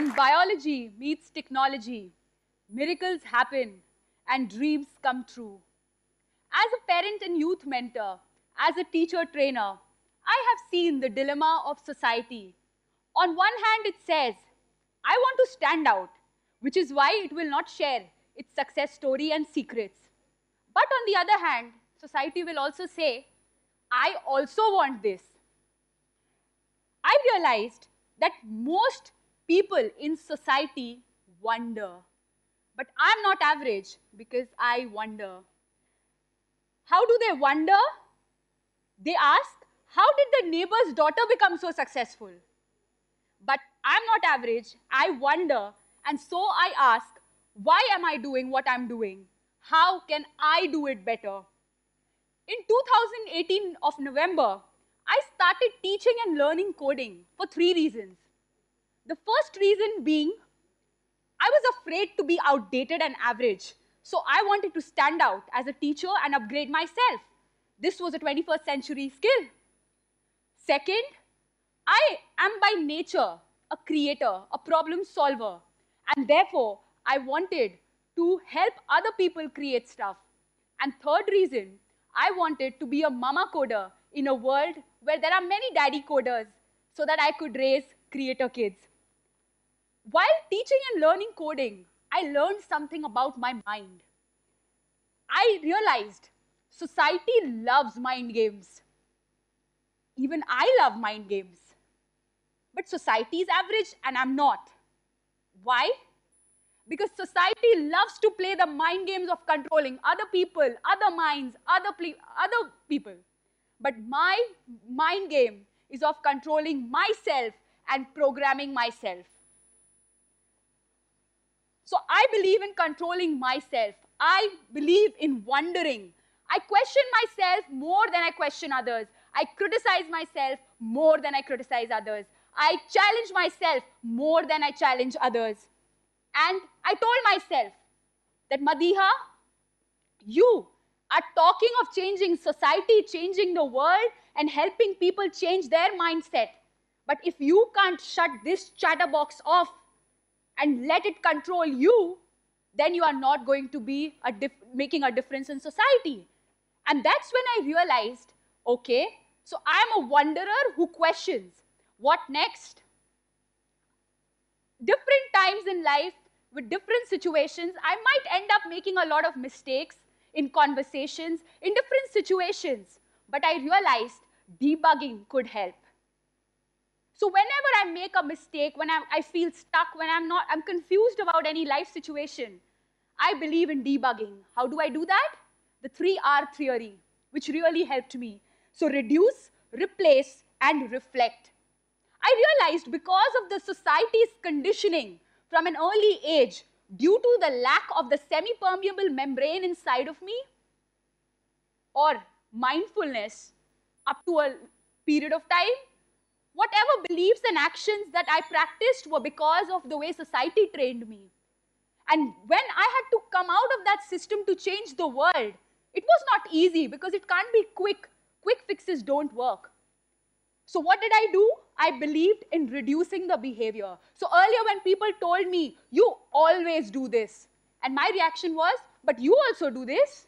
When biology meets technology, miracles happen and dreams come true. As a parent and youth mentor, as a teacher trainer, I have seen the dilemma of society. On one hand, it says, I want to stand out, which is why it will not share its success story and secrets. But on the other hand, society will also say, I also want this. I realized that most people in society wonder. But I'm not average because I wonder. How do they wonder? They ask, how did the neighbor's daughter become so successful? But I'm not average, I wonder, and so I ask, why am I doing what I'm doing? How can I do it better? In 2018 of November, I started teaching and learning coding for 3 reasons. The first reason being, I was afraid to be outdated and average, so I wanted to stand out as a teacher and upgrade myself. This was a 21st century skill. Second, I am by nature a creator, a problem solver, and therefore I wanted to help other people create stuff. And third reason, I wanted to be a mama coder in a world where there are many daddy coders so that I could raise creator kids. While teaching and learning coding, I learned something about my mind. I realized society loves mind games. Even I love mind games. But society is average and I'm not. Why? Because society loves to play the mind games of controlling other people, other minds, other people. But my mind game is of controlling myself and programming myself. So I believe in controlling myself. I believe in wondering. I question myself more than I question others. I criticize myself more than I criticize others. I challenge myself more than I challenge others. And I told myself that, Madiha, you are talking of changing society, changing the world, and helping people change their mindset. But if you can't shut this chatterbox off and let it control you, then you are not going to be making a difference in society. And that's when I realized, okay, so I'm a wanderer who questions. What next? Different times in life, with different situations, I might end up making a lot of mistakes in conversations, in different situations. But I realized debugging could help. So whenever I make a mistake, when I feel stuck, when I'm confused about any life situation, I believe in debugging. How do I do that? The 3R theory, which really helped me. So reduce, replace, and reflect. I realized because of the society's conditioning from an early age, due to the lack of the semi-permeable membrane inside of me, or mindfulness up to a period of time, whatever beliefs and actions that I practiced were because of the way society trained me. And when I had to come out of that system to change the world, it was not easy because it can't be quick. Quick fixes don't work. So what did I do? I believed in reducing the behavior. So earlier when people told me, you always do this. And my reaction was, but you also do this.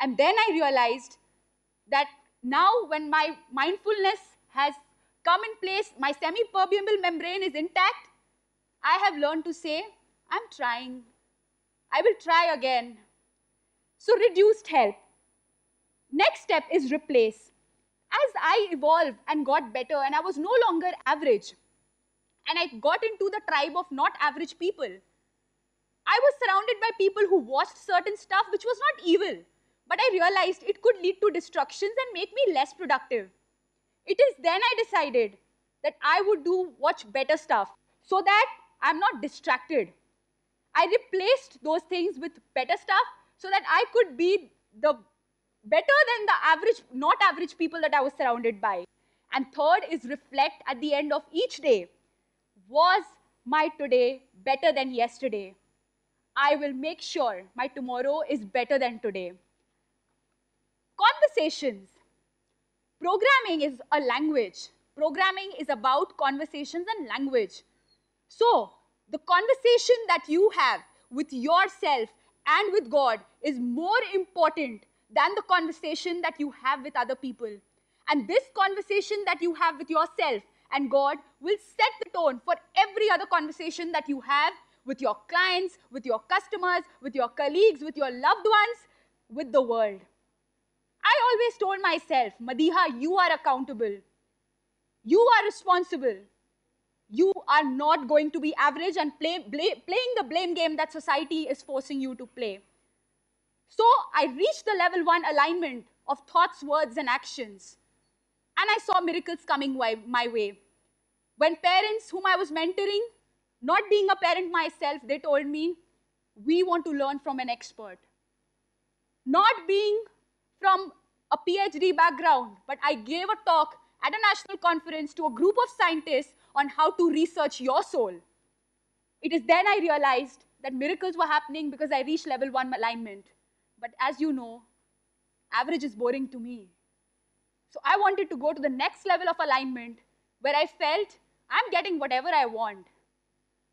And then I realized that now when my mindfulness has come in place, my semi-permeable membrane is intact, I have learned to say, I'm trying. I will try again. So reduced help. Next step is replace. As I evolved and got better and I was no longer average, and I got into the tribe of not average people, I was surrounded by people who watched certain stuff which was not evil, but I realized it could lead to destructions and make me less productive. It is then I decided that I would watch better stuff so that I'm not distracted. I replaced those things with better stuff so that I could be better than the average, not average people that I was surrounded by. And third is reflect at the end of each day. Was my today better than yesterday? I will make sure my tomorrow is better than today. Conversations. Programming is a language. Programming is about conversations and language. So, the conversation that you have with yourself and with God is more important than the conversation that you have with other people. And this conversation that you have with yourself and God will set the tone for every other conversation that you have with your clients, with your customers, with your colleagues, with your loved ones, with the world. I always told myself, Madiha, you are accountable. You are responsible. You are not going to be average and playing the blame game that society is forcing you to play. So I reached the level 1 alignment of thoughts, words, and actions. And I saw miracles coming my way. When parents whom I was mentoring, not being a parent myself, they told me, we want to learn from an expert. Not being from a PhD background, but I gave a talk at a national conference to a group of scientists on how to research your soul. It is then I realized that miracles were happening because I reached level 1 alignment. But as you know, average is boring to me. So I wanted to go to the next level of alignment where I felt I'm getting whatever I want.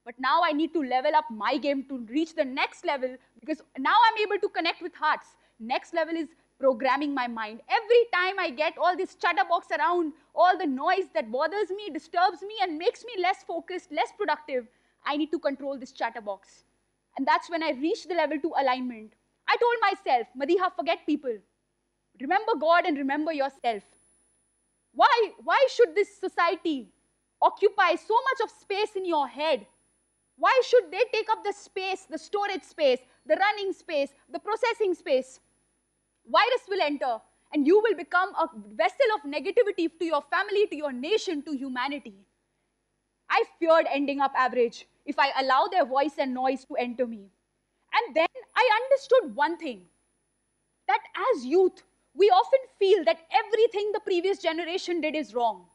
But now I need to level up my game to reach the next level because now I'm able to connect with hearts. Next level is programming my mind. Every time I get all this chatterbox around, all the noise that bothers me, disturbs me, and makes me less focused, less productive, I need to control this chatterbox. And that's when I reached the level 2 alignment. I told myself, Madiha, forget people. Remember God and remember yourself. Why should this society occupy so much of space in your head? Why should they take up the space, the storage space, the running space, the processing space? Virus will enter and you will become a vessel of negativity to your family, to your nation, to humanity. I feared ending up average if I allow their voice and noise to enter me. And then I understood one thing, that as youth, we often feel that everything the previous generation did is wrong.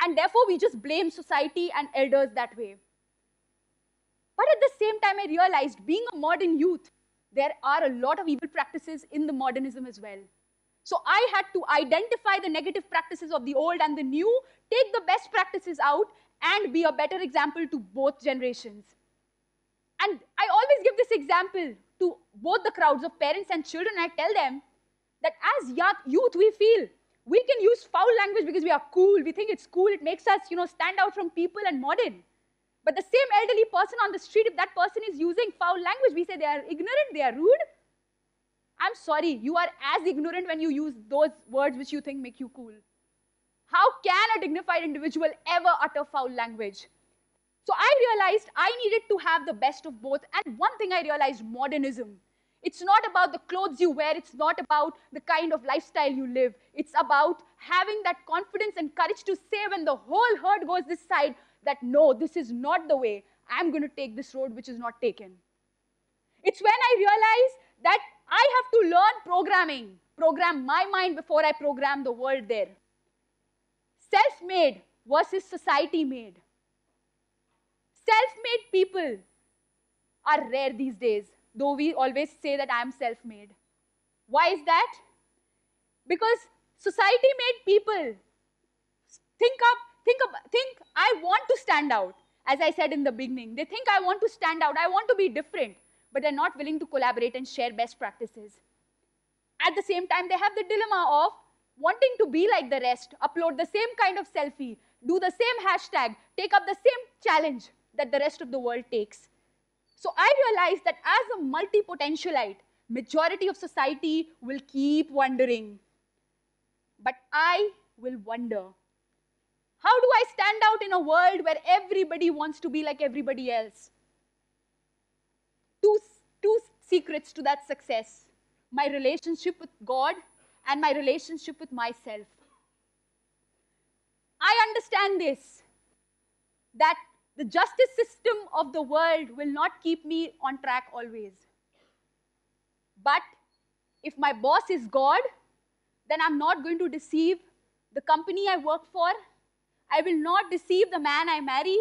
And therefore, we just blame society and elders that way. But at the same time, I realized being a modern youth, there are a lot of evil practices in the modernism as well. So I had to identify the negative practices of the old and the new, take the best practices out, and be a better example to both generations. And I always give this example to both the crowds of parents and children. I tell them that as youth, we feel we can use foul language because we are cool. We think it's cool. It makes us, stand out from people and modern. But the same elderly person on the street, if that person is using foul language, we say they are ignorant, they are rude. I'm sorry, you are as ignorant when you use those words which you think make you cool. How can a dignified individual ever utter foul language? So I realized I needed to have the best of both. And one thing I realized, modernism. It's not about the clothes you wear. It's not about the kind of lifestyle you live. It's about having that confidence and courage to say when the whole herd goes this side, that no, this is not the way. I'm going to take this road which is not taken. It's when I realized that I have to learn programming, program my mind before I program the world there. Self-made versus society-made. Self-made people are rare these days, though we always say that I'm self-made. Why is that? Because society-made people think I want to stand out, as I said in the beginning. They think I want to stand out, I want to be different, but they're not willing to collaborate and share best practices. At the same time, they have the dilemma of wanting to be like the rest, upload the same kind of selfie, do the same hashtag, take up the same challenge that the rest of the world takes. So I realized that as a multi-potentialite, majority of society will keep wondering, but I will wonder. How do I stand out in a world where everybody wants to be like everybody else? Two secrets to that success. My relationship with God and my relationship with myself. I understand this, that the justice system of the world will not keep me on track always. But if my boss is God, then I'm not going to deceive the company I work for. I will not deceive the man I marry.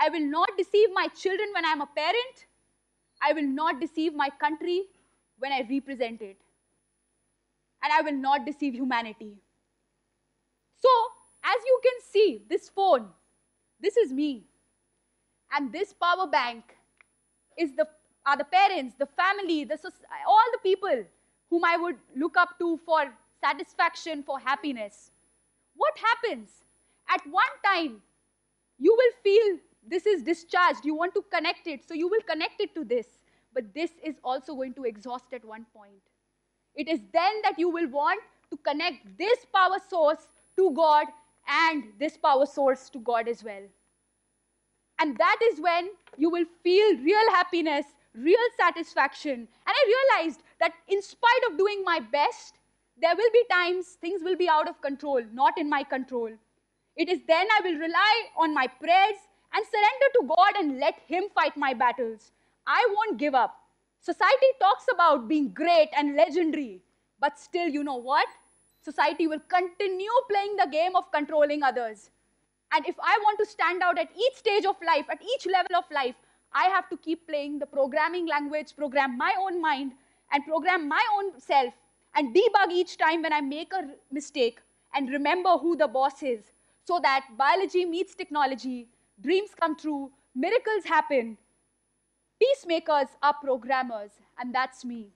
I will not deceive my children when I'm a parent. I will not deceive my country when I represent it. And I will not deceive humanity. So, as you can see, this phone, this is me. And this power bank is the parents, the family, all the people whom I would look up to for satisfaction, for happiness. What happens? At one time, you will feel this is discharged. You want to connect it, so you will connect it to this. But this is also going to exhaust at one point. It is then that you will want to connect this power source to God and this power source to God as well. And that is when you will feel real happiness, real satisfaction. And I realized that in spite of doing my best, there will be times things will be out of control, not in my control. It is then I will rely on my prayers and surrender to God and let Him fight my battles. I won't give up. Society talks about being great and legendary, but still, you know what? Society will continue playing the game of controlling others. And if I want to stand out at each stage of life, at each level of life, I have to keep playing the programming language, program my own mind, and program my own self, and debug each time when I make a mistake, and remember who the boss is, so that biology meets technology, dreams come true, miracles happen. Peacemakers are programmers, and that's me.